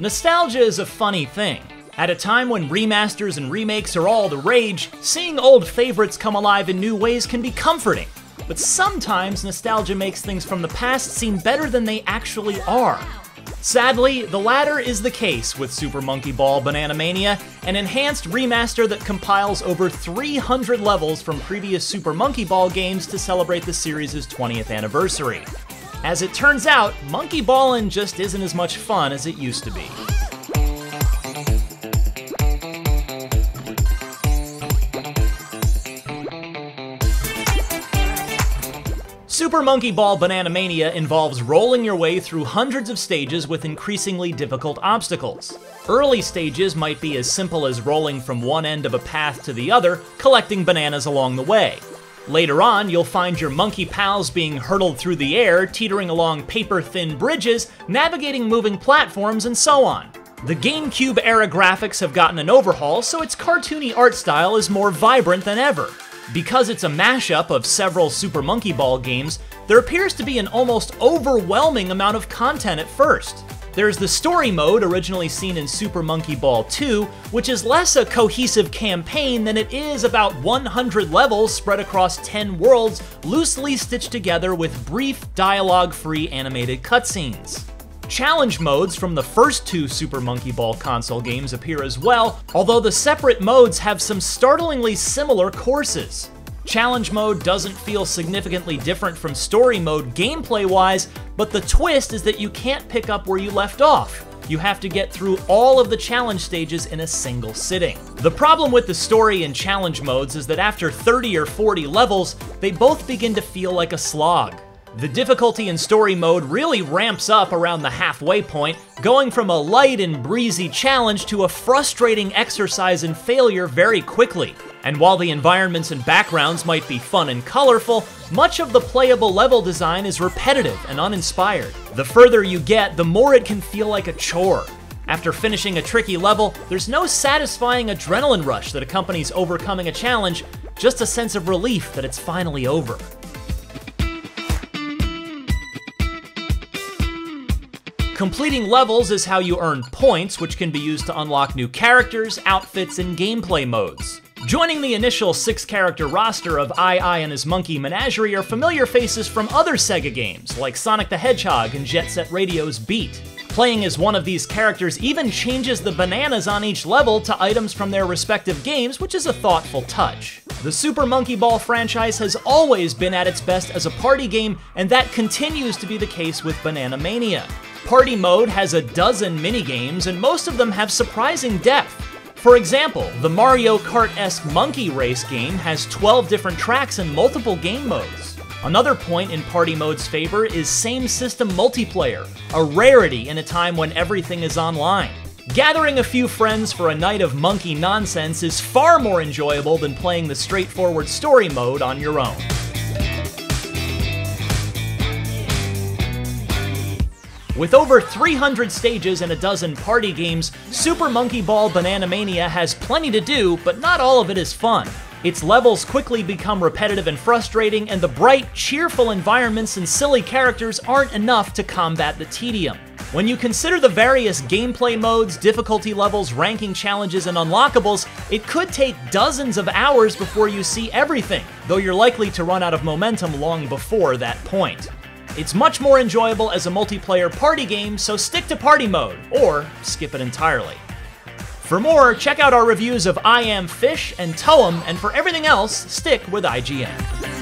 Nostalgia is a funny thing. At a time when remasters and remakes are all the rage, seeing old favorites come alive in new ways can be comforting. But sometimes nostalgia makes things from the past seem better than they actually are. Sadly, the latter is the case with Super Monkey Ball Banana Mania, an enhanced remaster that compiles over 300 levels from previous Super Monkey Ball games to celebrate the series' 20th anniversary. As it turns out, Monkey Ballin' just isn't as much fun as it used to be. Super Monkey Ball Banana Mania involves rolling your way through hundreds of stages with increasingly difficult obstacles. Early stages might be as simple as rolling from one end of a path to the other, collecting bananas along the way. Later on, you'll find your monkey pals being hurtled through the air, teetering along paper-thin bridges, navigating moving platforms, and so on. The GameCube-era graphics have gotten an overhaul, so its cartoony art style is more vibrant than ever. Because it's a mashup of several Super Monkey Ball games, there appears to be an almost overwhelming amount of content at first. There's the story mode originally seen in Super Monkey Ball 2, which is less a cohesive campaign than it is about 100 levels spread across 10 worlds, loosely stitched together with brief, dialogue-free animated cutscenes. Challenge modes from the first two Super Monkey Ball console games appear as well, although the separate modes have some startlingly similar courses. Challenge mode doesn't feel significantly different from story mode gameplay-wise, but the twist is that you can't pick up where you left off. You have to get through all of the challenge stages in a single sitting. The problem with the story and challenge modes is that after 30 or 40 levels, they both begin to feel like a slog. The difficulty in story mode really ramps up around the halfway point, going from a light and breezy challenge to a frustrating exercise in failure very quickly. And while the environments and backgrounds might be fun and colorful, much of the playable level design is repetitive and uninspired. The further you get, the more it can feel like a chore. After finishing a tricky level, there's no satisfying adrenaline rush that accompanies overcoming a challenge, just a sense of relief that it's finally over. Completing levels is how you earn points, which can be used to unlock new characters, outfits, and gameplay modes. Joining the initial 6-character roster of Ai Ai and his monkey menagerie are familiar faces from other Sega games, like Sonic the Hedgehog and Jet Set Radio's Beat. Playing as one of these characters even changes the bananas on each level to items from their respective games, which is a thoughtful touch. The Super Monkey Ball franchise has always been at its best as a party game, and that continues to be the case with Banana Mania. Party mode has a dozen minigames, and most of them have surprising depth. For example, the Mario Kart-esque monkey race game has 12 different tracks and multiple game modes. Another point in party mode's favor is same-system multiplayer, a rarity in a time when everything is online. Gathering a few friends for a night of monkey nonsense is far more enjoyable than playing the straightforward story mode on your own. With over 300 stages and a dozen party games, Super Monkey Ball Banana Mania has plenty to do, but not all of it is fun. Its levels quickly become repetitive and frustrating, and the bright, cheerful environments and silly characters aren't enough to combat the tedium. When you consider the various gameplay modes, difficulty levels, ranking challenges, and unlockables, it could take dozens of hours before you see everything, though you're likely to run out of momentum long before that point. It's much more enjoyable as a multiplayer party game, so stick to party mode, or skip it entirely. For more, check out our reviews of I Am Fish and Toem, and for everything else, stick with IGN.